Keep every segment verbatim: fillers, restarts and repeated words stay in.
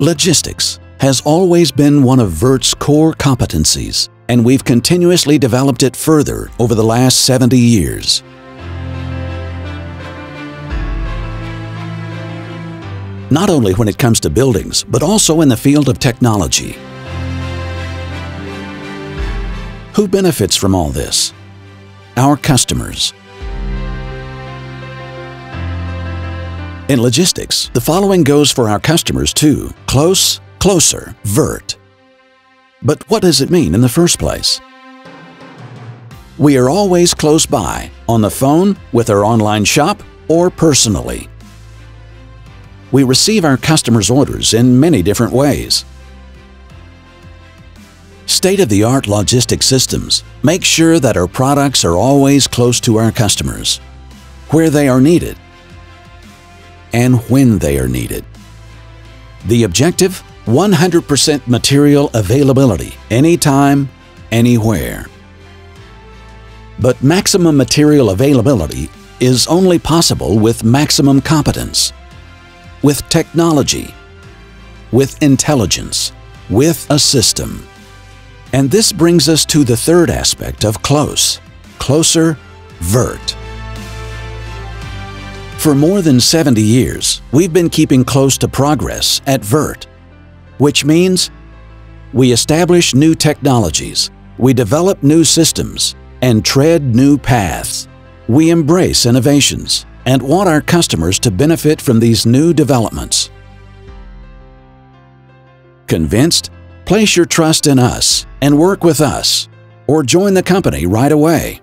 Logistics has always been one of Vert's core competencies, and we've continuously developed it further over the last seventy years. Not only when it comes to buildings, but also in the field of technology. Who benefits from all this? Our customers. In logistics, the following goes for our customers too. Close, closer, Vert. But what does it mean in the first place? We are always close by, on the phone, with our online shop, or personally. We receive our customers' orders in many different ways. State-of-the-art logistics systems make sure that our products are always close to our customers, where they are needed, and when they are needed. The objective? one hundred percent material availability, anytime, anywhere. But maximum material availability is only possible with maximum competence, with technology, with intelligence, with a system. And this brings us to the third aspect of close, closer, Vert. For more than seventy years, we've been keeping close to progress at Vert, which means we establish new technologies, we develop new systems, and tread new paths. We embrace innovations and want our customers to benefit from these new developments. Convinced? Place your trust in us and work with us, or join the company right away.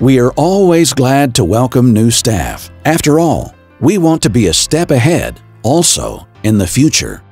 We are always glad to welcome new staff. After all, we want to be a step ahead also in the future.